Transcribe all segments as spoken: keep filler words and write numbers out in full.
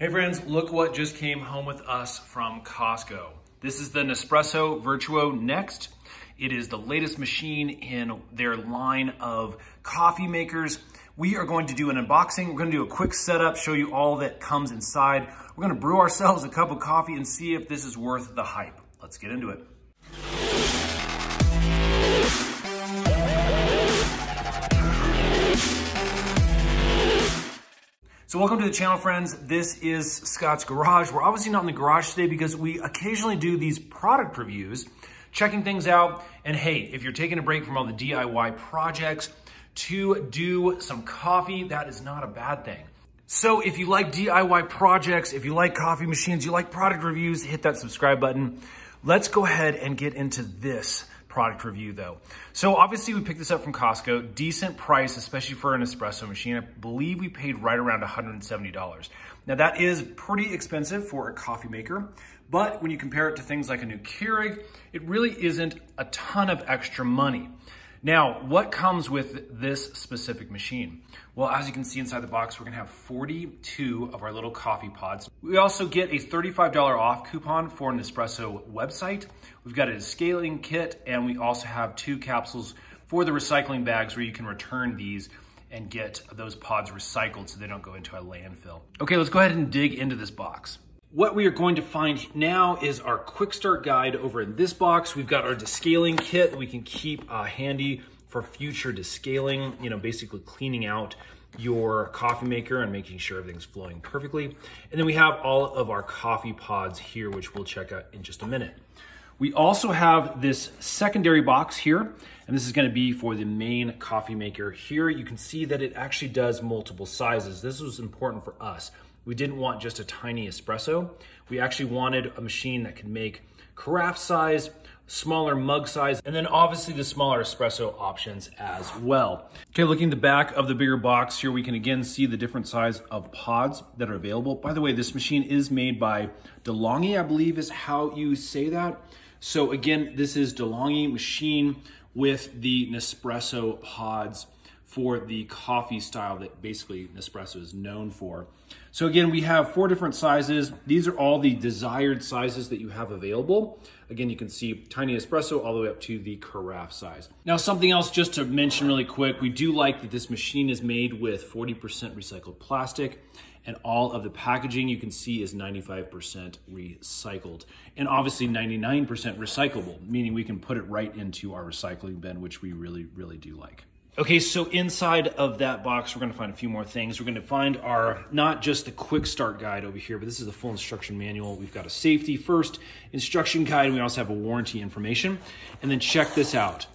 Hey friends, look what just came home with us from Costco. This is the Nespresso Vertuo Next. It is the latest machine in their line of coffee makers. We are going to do an unboxing. We're going to do a quick setup, show you all that comes inside. We're going to brew ourselves a cup of coffee and see if this is worth the hype. Let's get into it. So welcome to the channel, friends. This is Scott's Garage. We're obviously not in the garage today because we occasionally do these product reviews, checking things out. And hey, if you're taking a break from all the D I Y projects to do some coffee, that is not a bad thing. So if you like D I Y projects, if you like coffee machines, you like product reviews, hit that subscribe button. Let's go ahead and get into this product review though. So obviously we picked this up from Costco, decent price, especially for an espresso machine. I believe we paid right around one hundred seventy dollars. Now that is pretty expensive for a coffee maker, but when you compare it to things like a new Keurig, it really isn't a ton of extra money. Now, what comes with this specific machine? Well, as you can see inside the box, we're gonna have forty-two of our little coffee pods. We also get a thirty-five dollar off coupon for an Nespresso website. We've got a scaling kit, and we also have two capsules for the recycling bags where you can return these and get those pods recycled so they don't go into a landfill. Okay, let's go ahead and dig into this box. What we are going to find now is our quick start guide over in this box. We've got our descaling kit that we can keep uh, handy for future descaling, you know, basically cleaning out your coffee maker and making sure everything's flowing perfectly. And then we have all of our coffee pods here, which we'll check out in just a minute. We also have this secondary box here, and this is gonna be for the main coffee maker here. You can see that it actually does multiple sizes. This was important for us. We didn't want just a tiny espresso. We actually wanted a machine that could make carafe size, smaller mug size, and then obviously the smaller espresso options as well. Okay, looking at the back of the bigger box here, we can again see the different size of pods that are available. By the way, this machine is made by DeLonghi, I believe is how you say that. So again, this is DeLonghi machine with the Nespresso pods for the coffee style that basically Nespresso is known for. So again, we have four different sizes. These are all the desired sizes that you have available. Again, you can see tiny espresso all the way up to the carafe size. Now, something else just to mention really quick, we do like that this machine is made with forty percent recycled plastic, and all of the packaging you can see is ninety-five percent recycled, and obviously ninety-nine percent recyclable, meaning we can put it right into our recycling bin, which we really, really do like. Okay, so inside of that box, we're gonna find a few more things. We're gonna find our, not just the quick start guide over here, but this is the full instruction manual. We've got a safety first instruction guide, and we also have a warranty information. And then check this out.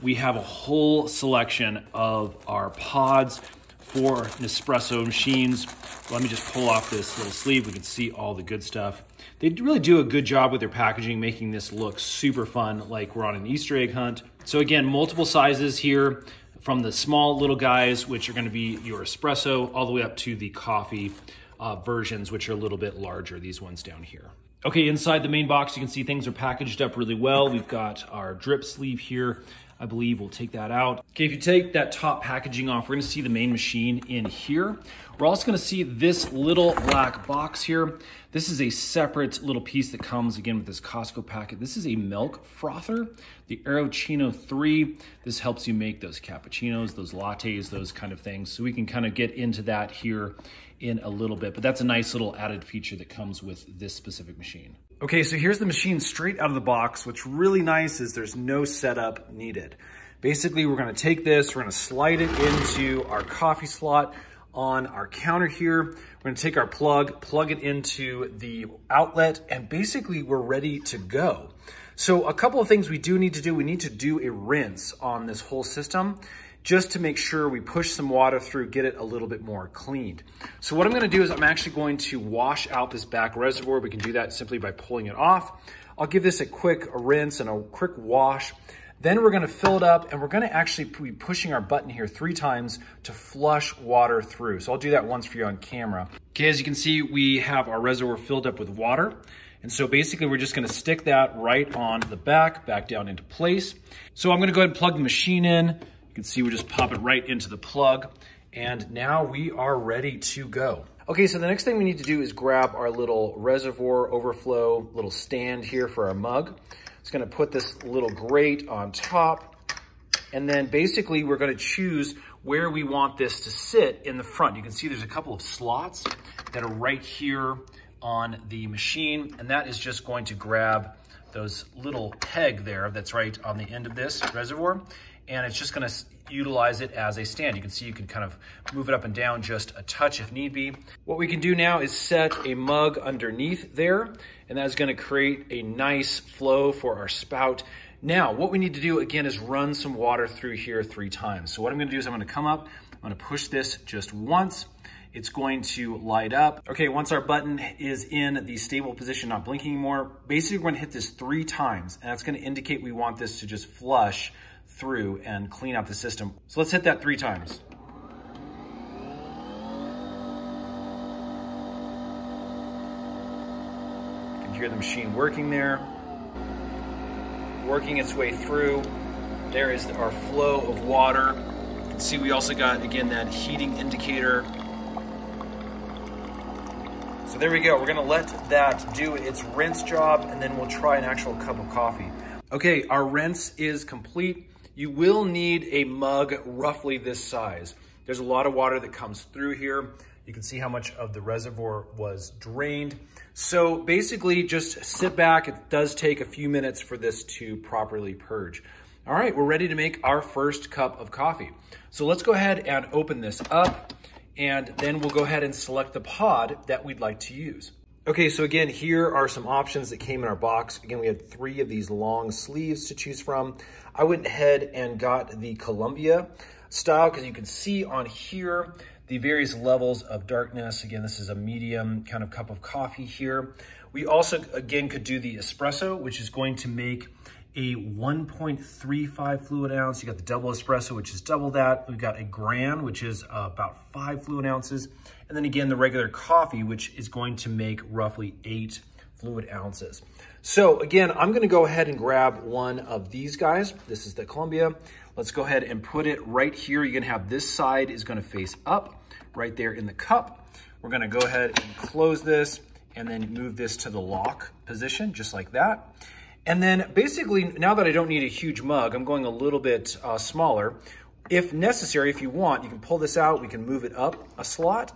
We have a whole selection of our pods for Nespresso machines. Let me just pull off this little sleeve. We can see all the good stuff. They really do a good job with their packaging, making this look super fun, like we're on an Easter egg hunt. So again, multiple sizes here, from the small little guys, which are gonna be your espresso, all the way up to the coffee uh, versions, which are a little bit larger, these ones down here. Okay, inside the main box, you can see things are packaged up really well. We've got our drip sleeve here. I believe we'll take that out. Okay, if you take that top packaging off, we're gonna see the main machine in here. We're also gonna see this little black box here. This is a separate little piece that comes again with this Costco packet. This is a milk frother, the Aeroccino three. This helps you make those cappuccinos, those lattes, those kind of things. So we can kind of get into that here in a little bit, but that's a nice little added feature that comes with this specific machine. Okay, so here's the machine straight out of the box. What's really nice is there's no setup needed. Basically, we're gonna take this, we're gonna slide it into our coffee slot on our counter here. We're gonna take our plug, plug it into the outlet, and basically we're ready to go. So a couple of things we do need to do, we need to do a rinse on this whole system just to make sure we push some water through, get it a little bit more cleaned. So what I'm gonna do is I'm actually going to wash out this back reservoir. We can do that simply by pulling it off. I'll give this a quick rinse and a quick wash. Then we're gonna fill it up, and we're gonna actually be pushing our button here three times to flush water through. So I'll do that once for you on camera. Okay, as you can see, we have our reservoir filled up with water. And so basically we're just gonna stick that right on the back, back down into place. So I'm gonna go ahead and plug the machine in. You can see we just pop it right into the plug, and now we are ready to go. Okay, so the next thing we need to do is grab our little reservoir overflow, little stand here for our mug. It's gonna put this little grate on top, and then basically we're gonna choose where we want this to sit in the front. You can see there's a couple of slots that are right here on the machine, and that is just going to grab those little peg there that's right on the end of this reservoir, and it's just gonna utilize it as a stand. You can see you can kind of move it up and down just a touch if need be. What we can do now is set a mug underneath there, and that's gonna create a nice flow for our spout. Now, what we need to do again is run some water through here three times. So what I'm gonna do is I'm gonna come up, I'm gonna push this just once. It's going to light up. Okay, once our button is in the stable position, not blinking anymore, basically we're gonna hit this three times, and that's gonna indicate we want this to just flush through and clean out the system. So let's hit that three times. You can hear the machine working there, working its way through. There is our flow of water. You can see we also got, again, that heating indicator. So there we go. We're gonna let that do its rinse job, and then we'll try an actual cup of coffee. Okay, our rinse is complete. You will need a mug roughly this size. There's a lot of water that comes through here. You can see how much of the reservoir was drained. So basically just sit back. It does take a few minutes for this to properly purge. All right, we're ready to make our first cup of coffee. So let's go ahead and open this up, and then we'll go ahead and select the pod that we'd like to use. Okay, so again, here are some options that came in our box. Again, we had three of these long sleeves to choose from. I went ahead and got the Columbia style because you can see on here the various levels of darkness. Again, this is a medium kind of cup of coffee here. We also, again, could do the espresso, which is going to make a one point three five fluid ounce. You got the double espresso, which is double that. We've got a gran, which is uh, about five fluid ounces. And then again, the regular coffee, which is going to make roughly eight fluid ounces. So again, I'm gonna go ahead and grab one of these guys. This is the Columbia. Let's go ahead and put it right here. You're gonna have this side is gonna face up right there in the cup. We're gonna go ahead and close this and then move this to the lock position, just like that. And then basically, now that I don't need a huge mug, I'm going a little bit uh, smaller. If necessary, if you want, you can pull this out, we can move it up a slot,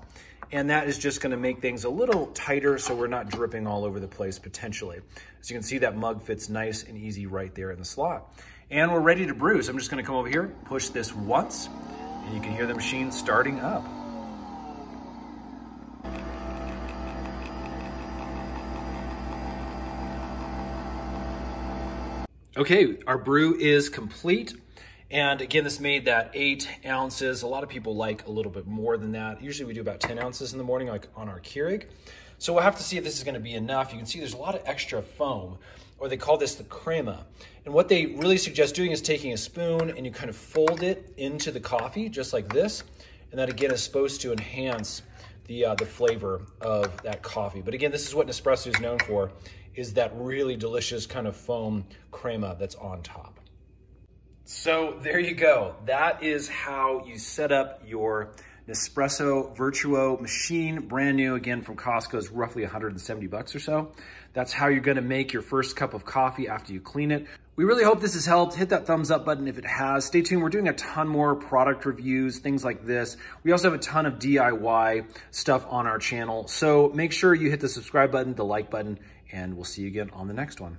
and that is just gonna make things a little tighter so we're not dripping all over the place potentially. As you can see, that mug fits nice and easy right there in the slot. And we're ready to brew, so I'm just gonna come over here, push this once, and you can hear the machine starting up. Okay, our brew is complete. And again, this made that eight ounces. A lot of people like a little bit more than that. Usually we do about ten ounces in the morning, like on our Keurig. So we'll have to see if this is gonna be enough. You can see there's a lot of extra foam, or they call this the crema. And what they really suggest doing is taking a spoon and you kind of fold it into the coffee, just like this. And that again is supposed to enhance the uh, the flavor of that coffee. But again, this is what Nespresso is known for, is that really delicious kind of foam crema that's on top. So there you go. That is how you set up your Nespresso Vertuo machine, brand new, again from Costco, is roughly one hundred seventy bucks or so. That's how you're gonna make your first cup of coffee after you clean it. We really hope this has helped. Hit that thumbs up button if it has. Stay tuned, we're doing a ton more product reviews, things like this. We also have a ton of D I Y stuff on our channel. So make sure you hit the subscribe button, the like button, and we'll see you again on the next one.